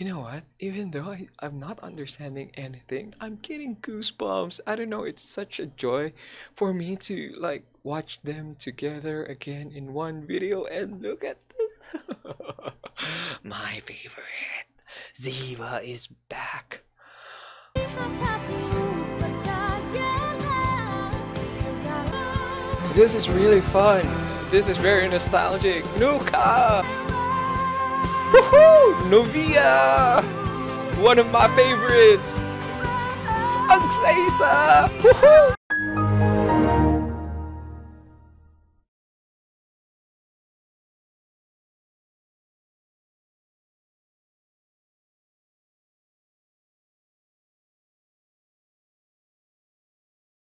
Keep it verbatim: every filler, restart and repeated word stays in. You know what? Even though I, I'm not understanding anything, I'm getting goosebumps. I don't know, it's such a joy for me to like watch them together again in one video, and look at this. My favorite, Ziva is back. This is really fun. This is very nostalgic. Nuca! Woohoo! Novia! One of my favorites! Ang Woohoo!